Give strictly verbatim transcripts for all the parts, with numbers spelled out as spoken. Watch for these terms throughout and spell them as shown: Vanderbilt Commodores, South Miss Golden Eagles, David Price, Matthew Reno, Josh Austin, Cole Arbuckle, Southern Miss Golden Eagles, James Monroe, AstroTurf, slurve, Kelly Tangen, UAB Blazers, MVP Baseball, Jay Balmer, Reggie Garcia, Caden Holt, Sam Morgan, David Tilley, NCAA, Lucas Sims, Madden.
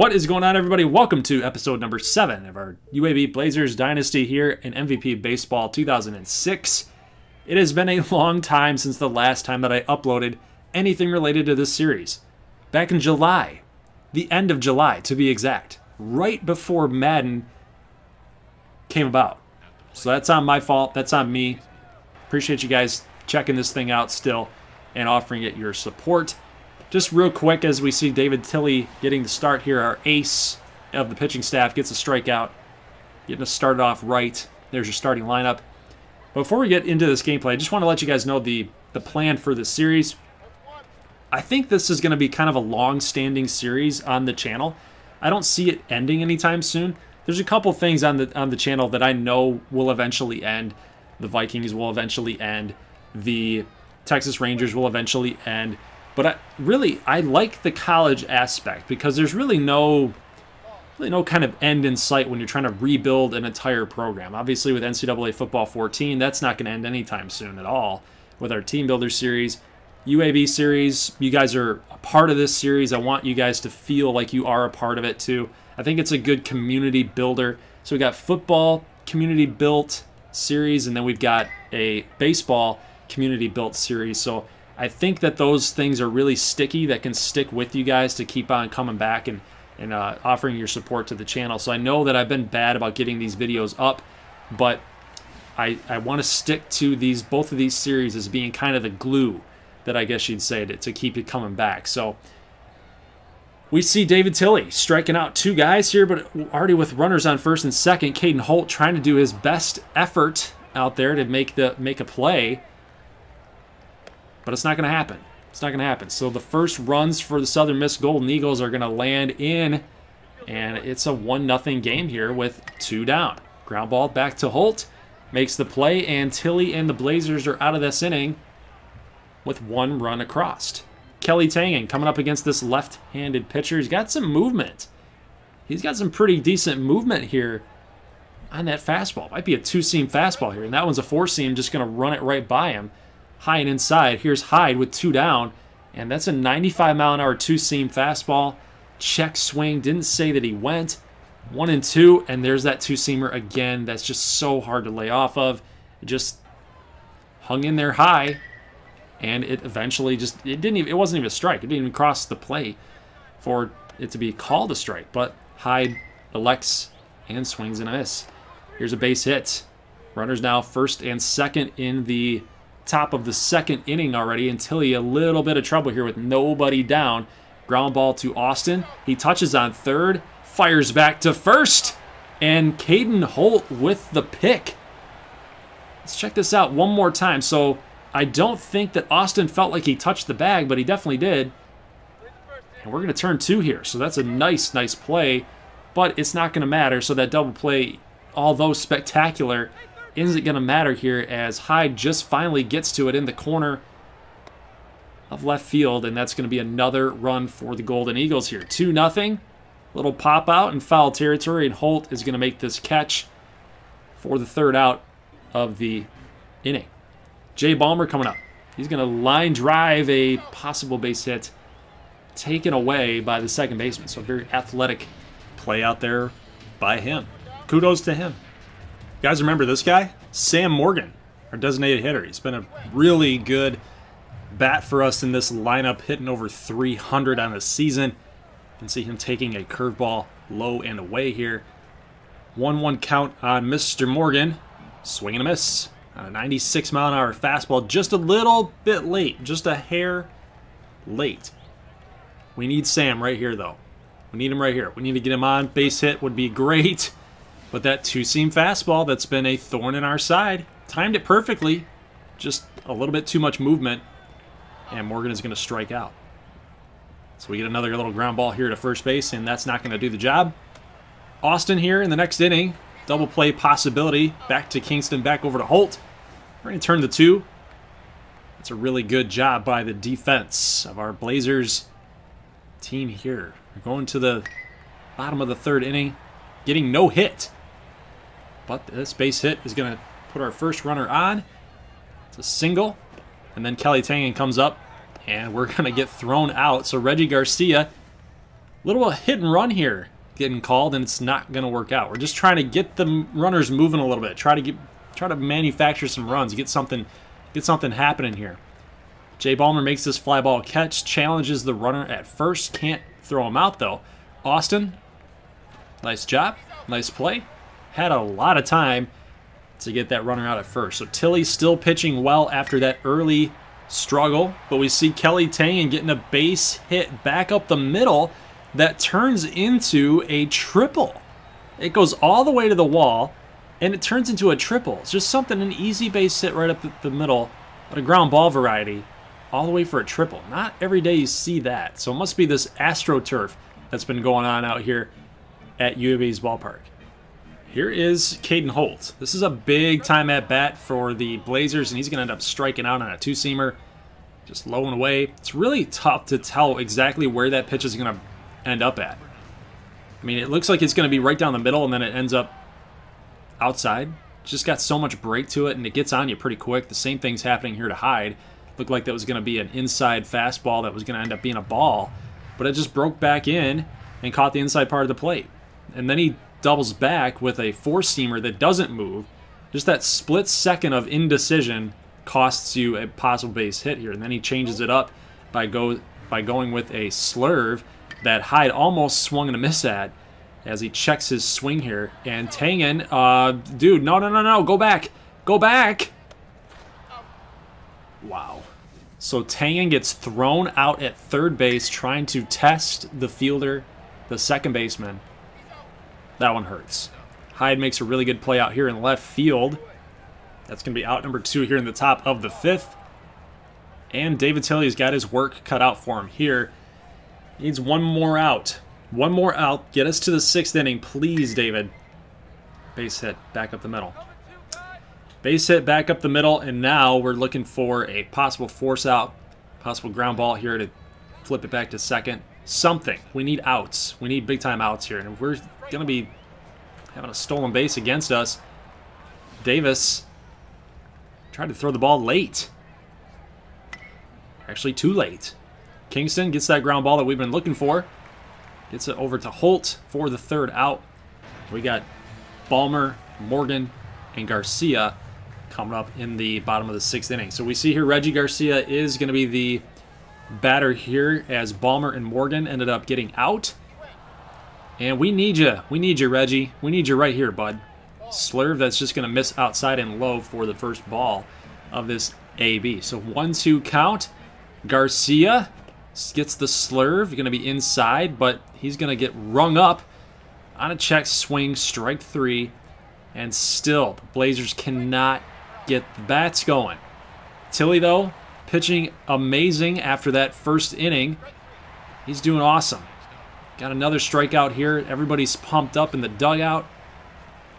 What is going on, everybody? Welcome to episode number seven of our U A B Blazers Dynasty here in M V P Baseball two thousand six. It has been a long time since the last time that I uploaded anything related to this series. Back in July, the end of July to be exact, right before Madden came about. So that's on my fault, that's on me. Appreciate you guys checking this thing out still and offering it your support. Just real quick, as we see David Tilley getting the start here, our ace of the pitching staff gets a strikeout, getting us started off right. There's your starting lineup. Before we get into this gameplay, I just want to let you guys know the, the plan for this series. I think this is going to be kind of a long-standing series on the channel. I don't see it ending anytime soon. There's a couple things on the, on the channel that I know will eventually end. The Vikings will eventually end. The Texas Rangers will eventually end. But I, really, I like the college aspect because there's really no, really no kind of end in sight when you're trying to rebuild an entire program. Obviously, with N C double A Football fourteen, that's not going to end anytime soon at all. With our Team Builder series, U A B series, you guys are a part of this series. I want you guys to feel like you are a part of it too. I think it's a good community builder. So we got football community built series, and then we've got a baseball community built series. So I think that those things are really sticky that can stick with you guys to keep on coming back and, and uh, offering your support to the channel. So I know that I've been bad about getting these videos up, but I, I want to stick to these both of these series as being kind of the glue that I guess you'd say to, to keep it coming back. So we see David Tilley striking out two guys here, but already with runners on first and second, Caden Holt trying to do his best effort out there to make the make a play. But it's not going to happen. It's not going to happen. So the first runs for the Southern Miss Golden Eagles are going to land in, and it's a one nothing game here with two down. Ground ball back to Holt. Makes the play, and Tilley and the Blazers are out of this inning with one run across. Kelly Tangen coming up against this left-handed pitcher. He's got some movement. He's got some pretty decent movement here on that fastball. Might be a two-seam fastball here, and that one's a four-seam, just going to run it right by him. High and inside. Here's Hyde with two down, and that's a ninety-five mile an hour two-seam fastball. Check swing. Didn't say that he went. One and two, and there's that two-seamer again. That's just so hard to lay off of. It just hung in there high, and it eventually just it didn't even it wasn't even a strike. It didn't even cross the plate for it to be called a strike. But Hyde elects and swings and a miss. Here's a base hit. Runners now first and second in the top of the second inning already, and Tilley a little bit of trouble here with nobody down. Ground ball to Austin. He touches on third, fires back to first, and Caden Holt with the pick. Let's check this out one more time. So I don't think that Austin felt like he touched the bag, but he definitely did. And we're going to turn two here. So that's a nice, nice play, but it's not going to matter. So that double play, although spectacular, isn't going to matter here as Hyde just finally gets to it in the corner of left field, and that's going to be another run for the Golden Eagles here. two nothing. Little pop out in foul territory, and Holt is going to make this catch for the third out of the inning. Jay Balmer coming up. He's going to line drive a possible base hit taken away by the second baseman. So a very athletic play out there by him. Kudos to him. Guys, remember this guy? Sam Morgan, our designated hitter. He's been a really good bat for us in this lineup, hitting over three hundred on the season. You can see him taking a curveball low and away here. one one count on Mister Morgan. Swing and a miss on a ninety-six mile an hour fastball. Just a little bit late, just a hair late. We need Sam right here, though. We need him right here. We need to get him on. Base hit would be great. But that two-seam fastball that's been a thorn in our side, timed it perfectly. Just a little bit too much movement, and Morgan is going to strike out. So we get another little ground ball here to first base, and that's not going to do the job. Austin here in the next inning. Double play possibility. Back to Kingston, back over to Holt. We're going to turn the two. That's a really good job by the defense of our Blazers team here. We're going to the bottom of the third inning, getting no hit. But this base hit is going to put our first runner on. It's a single. And then Kelly Tangen comes up, and we're going to get thrown out. So Reggie Garcia little hit and run here getting called, and it's not going to work out. We're just trying to get the runners moving a little bit. Try to get, try to manufacture some runs. Get something, get something happening here. Jay Balmer makes this fly ball catch, challenges the runner at first. Can't throw him out though. Austin, nice job, nice play. Had a lot of time to get that runner out at first. So Tilley still pitching well after that early struggle, but we see Kelly Tangen getting a base hit back up the middle that turns into a triple. It goes all the way to the wall, and it turns into a triple. It's just something, an easy base hit right up the middle, but a ground ball variety, all the way for a triple. Not every day you see that, so it must be this AstroTurf that's been going on out here at U A B's ballpark. Here is Caden Holt. This is a big time at bat for the Blazers, and he's going to end up striking out on a two-seamer. Just low and away. It's really tough to tell exactly where that pitch is going to end up at. I mean, it looks like it's going to be right down the middle, and then it ends up outside. It's just got so much break to it, and it gets on you pretty quick. The same thing's happening here to Hyde. Looked like that was going to be an inside fastball that was going to end up being a ball, but it just broke back in and caught the inside part of the plate. And then he doubles back with a four-seamer that doesn't move. Just that split second of indecision costs you a possible base hit here. And then he changes it up by go by going with a slurve that Hyde almost swung and a miss at as he checks his swing here. And Tangen, uh, dude, no, no, no, no, go back. Go back. Wow. So Tangen gets thrown out at third base trying to test the fielder, the second baseman. That one hurts. Hyde makes a really good play out here in left field. That's going to be out number two here in the top of the fifth. And David Tilley's got his work cut out for him here. He needs one more out. One more out. Get us to the sixth inning, please, David. Base hit back up the middle. Base hit back up the middle, and now we're looking for a possible force out, possible ground ball here to flip it back to second. Something. We need outs. We need big time outs here, and we're going to be having a stolen base against us. Davis tried to throw the ball late. Actually, too late. Kingston gets that ground ball that we've been looking for. Gets it over to Holt for the third out. We got Balmer, Morgan, and Garcia coming up in the bottom of the sixth inning. So we see here Reggie Garcia is going to be the batter here as Balmer and Morgan ended up getting out. And we need you. We need you, Reggie. We need you right here, bud. Slurve that's just going to miss outside and low for the first ball of this A B. So one two count. Garcia gets the slurve. Going to be inside, but he's going to get rung up on a check swing, strike three. And still, the Blazers cannot get the bats going. Tilley, though, pitching amazing after that first inning. He's doing awesome. Got another strikeout here. Everybody's pumped up in the dugout.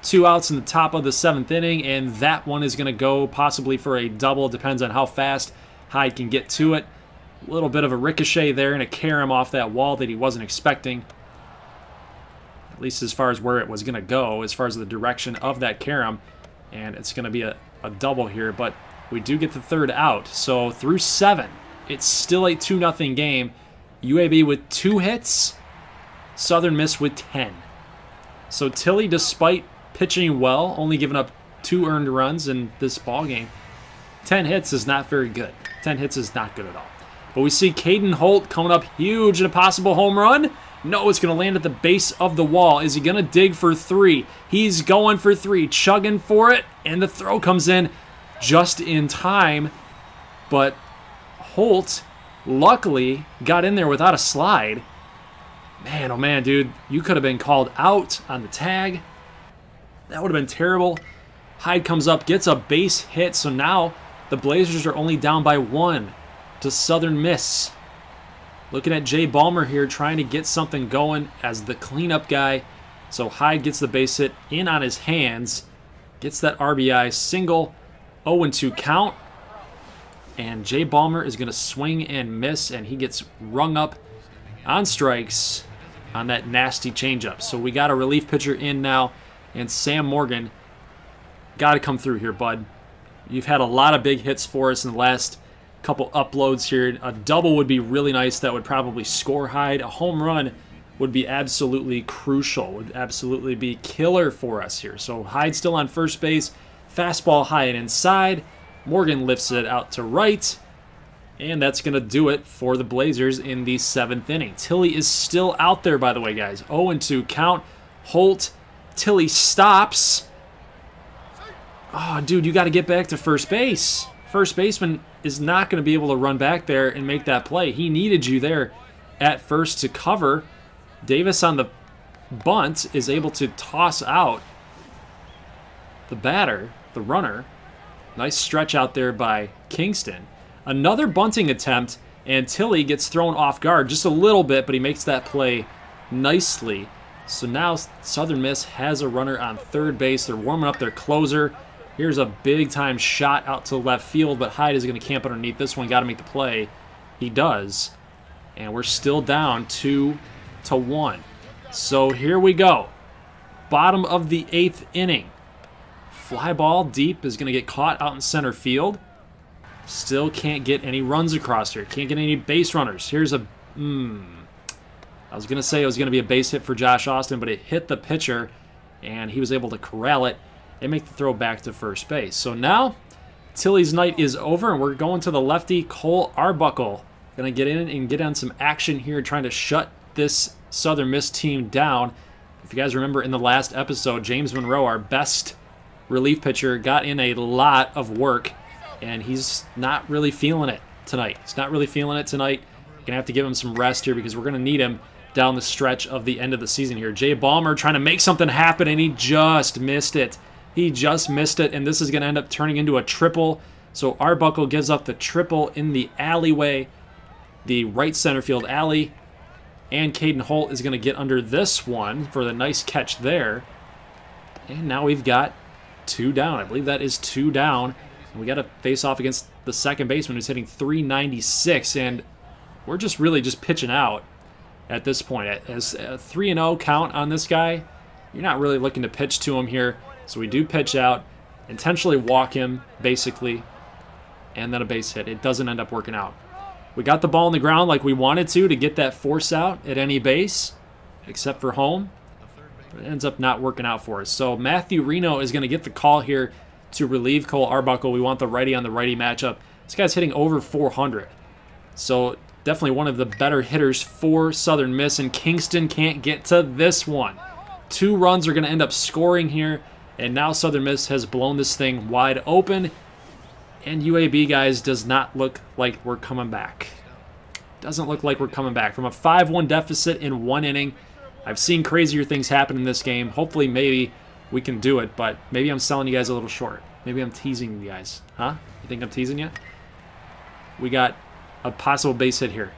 Two outs in the top of the seventh inning, and that one is going to go possibly for a double. Depends on how fast Hyde can get to it. A little bit of a ricochet there and a carry him off that wall that he wasn't expecting. At least as far as where it was going to go, as far as the direction of that carom. And it's going to be a, a double here, but we do get the third out. So through seven, it's still a two nothing game. U A B with two hits. Southern Miss with ten. So Tilley, despite pitching well, only giving up two earned runs in this ball game. ten hits is not very good. ten hits is not good at all. But we see Caden Holt coming up huge in a possible home run. No, it's going to land at the base of the wall. Is he going to dig for three? He's going for three, chugging for it, and the throw comes in just in time. But Holt luckily got in there without a slide. Man, oh man, dude, you could have been called out on the tag. That would have been terrible. Hyde comes up, gets a base hit, so now the Blazers are only down by one to Southern Miss. Looking at Jay Balmer here, trying to get something going as the cleanup guy. So Hyde gets the base hit in on his hands, gets that R B I single, oh and two count. And Jay Balmer is going to swing and miss, and he gets rung up on strikes on that nasty changeup. So we got a relief pitcher in now, and Sam Morgan, got to come through here, bud. You've had a lot of big hits for us in the last couple uploads here. A double would be really nice. That would probably score Hyde. A home run would be absolutely crucial, would absolutely be killer for us here. So Hyde still on first base. Fastball high and inside. Morgan lifts it out to right. And that's going to do it for the Blazers in the seventh inning. Tilley is still out there, by the way, guys. oh and two count. Holt. Tilley stops. Oh, dude, you got to get back to first base. First baseman is not going to be able to run back there and make that play. He needed you there at first to cover. Davis on the bunt is able to toss out the batter, the runner. Nice stretch out there by Kingston. Another bunting attempt, and Tilley gets thrown off guard just a little bit, but he makes that play nicely. So now Southern Miss has a runner on third base. They're warming up their closer. Here's a big-time shot out to left field, but Hyde is going to camp underneath this one. Got to make the play. He does. And we're still down two to one. So here we go. Bottom of the eighth inning. Fly ball deep is going to get caught out in center field. Still can't get any runs across here. Can't get any base runners. Here's a... Mm, I was going to say it was going to be a base hit for Josh Austin, but it hit the pitcher, and he was able to corral it and make the throw back to first base. So now Tilley's night is over, and we're going to the lefty, Cole Arbuckle. Going to get in and get on some action here, trying to shut this Southern Miss team down. If you guys remember in the last episode, James Monroe, our best relief pitcher, got in a lot of work, and he's not really feeling it tonight. He's not really feeling it tonight. Going to have to give him some rest here because we're going to need him down the stretch of the end of the season here. Jay Balmer trying to make something happen, and he just missed it. He just missed it, and this is going to end up turning into a triple. So Arbuckle gives up the triple in the alleyway, the right center field alley. And Caden Holt is going to get under this one for the nice catch there. And now we've got two down. I believe that is two down. And we got to face off against the second baseman who's hitting three ninety-six. And we're just really just pitching out at this point. As a three and oh count on this guy, you're not really looking to pitch to him here. So we do pitch out, intentionally walk him, basically, and then a base hit. It doesn't end up working out. We got the ball on the ground like we wanted to to get that force out at any base, except for home. But it ends up not working out for us. So Matthew Reno is going to get the call here to relieve Cole Arbuckle. We want the righty on the righty matchup. This guy's hitting over four hundred. So definitely one of the better hitters for Southern Miss, and Kingston can't get to this one. Two runs are going to end up scoring here, and now Southern Miss has blown this thing wide open. And U A B, guys, does not look like we're coming back. Doesn't look like we're coming back. From a five one deficit in one inning, I've seen crazier things happen in this game. Hopefully, maybe we can do it, but maybe I'm selling you guys a little short. Maybe I'm teasing you guys. Huh? You think I'm teasing you? We got a possible base hit here.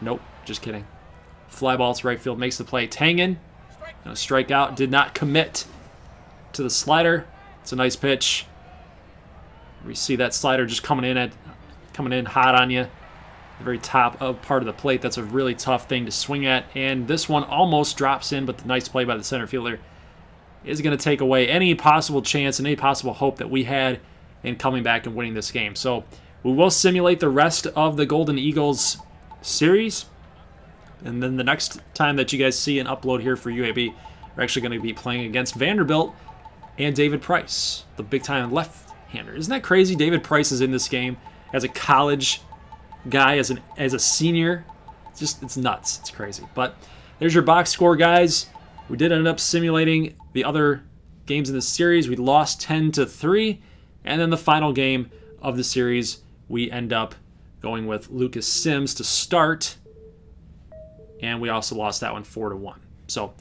Nope, just kidding. Fly ball to right field, makes the play. Tangen, gonna strike out, did not commit to the slider. It's a nice pitch. We see that slider just coming in at, coming in hot on you, the very top of part of the plate. That's a really tough thing to swing at, and this one almost drops in, but the nice play by the center fielder is going to take away any possible chance and any possible hope that we had in coming back and winning this game. So we will simulate the rest of the Golden Eagles series, and then the next time that you guys see an upload here for U A B, we're actually going to be playing against Vanderbilt and David Price, the big-time left. Isn't that crazy? David Price is in this game as a college guy, as an as a senior. It's just, it's nuts. It's crazy. But there's your box score, guys. We did end up simulating the other games in the series. We lost ten to three, and then the final game of the series, we end up going with Lucas Sims to start, and we also lost that one four to one. So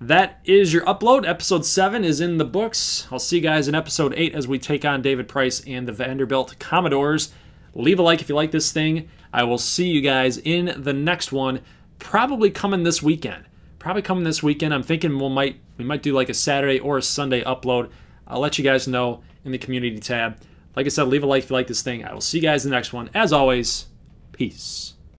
that is your upload. Episode seven is in the books. I'll see you guys in episode eight as we take on David Price and the Vanderbilt Commodores. Leave a like if you like this thing. I will see you guys in the next one, probably coming this weekend. Probably coming this weekend. I'm thinking we might we might do like a Saturday or a Sunday upload. I'll let you guys know in the community tab. Like I said, leave a like if you like this thing. I will see you guys in the next one. As always, peace.